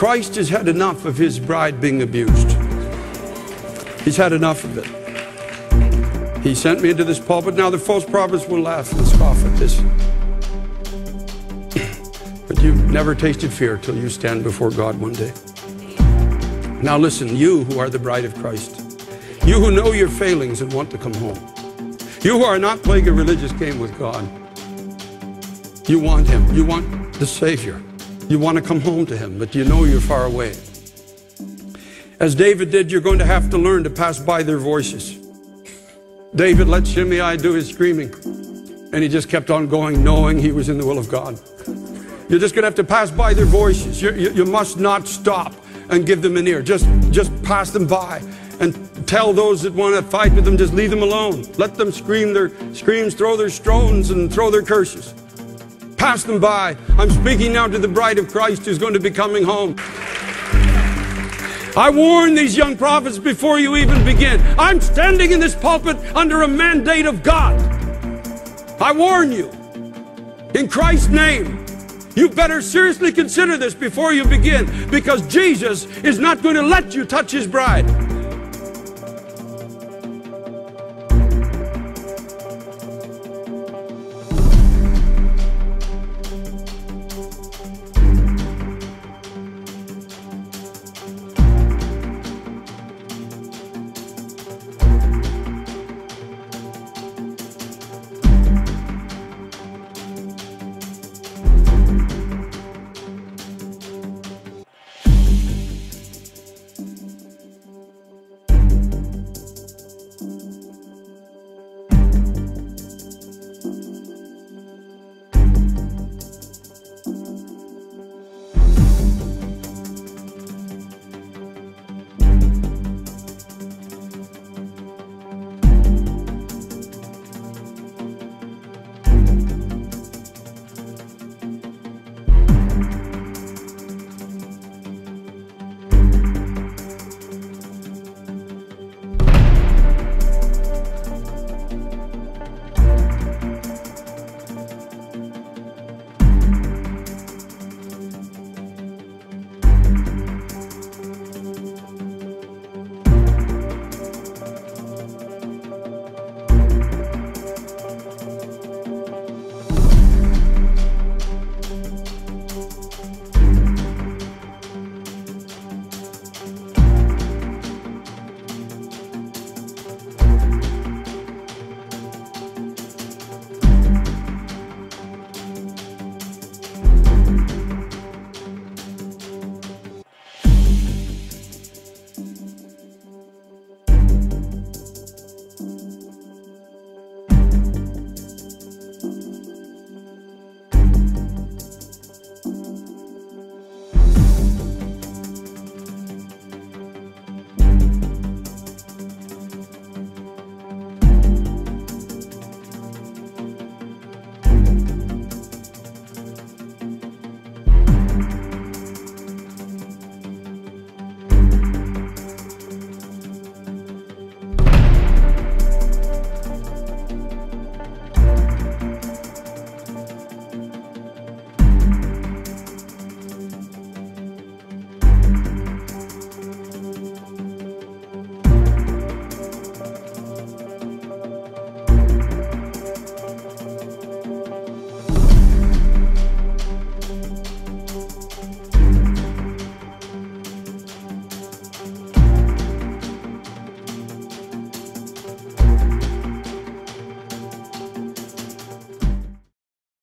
Christ has had enough of his bride being abused. He's had enough of it. He sent me into this pulpit. Now the false prophets will laugh and scoff at this. But you've never tasted fear till you stand before God one day. Now listen, you who are the bride of Christ, you who know your failings and want to come home, you who are not playing a religious game with God, you want him, you want the Savior, you want to come home to him, but you know you're far away. As David did, you're going to have to learn to pass by their voices. David let Shimei do his screaming, and he just kept on going, knowing he was in the will of God. You're just going to have to pass by their voices. You must not stop and give them an ear. Just pass them by and tell those that want to fight with them, just leave them alone. Let them scream their screams, throw their stones and throw their curses. Pass them by. I'm speaking now to the bride of Christ who's going to be coming home. I warn these young prophets before you even begin. I'm standing in this pulpit under a mandate of God. I warn you, in Christ's name, you better seriously consider this before you begin, because Jesus is not going to let you touch his bride.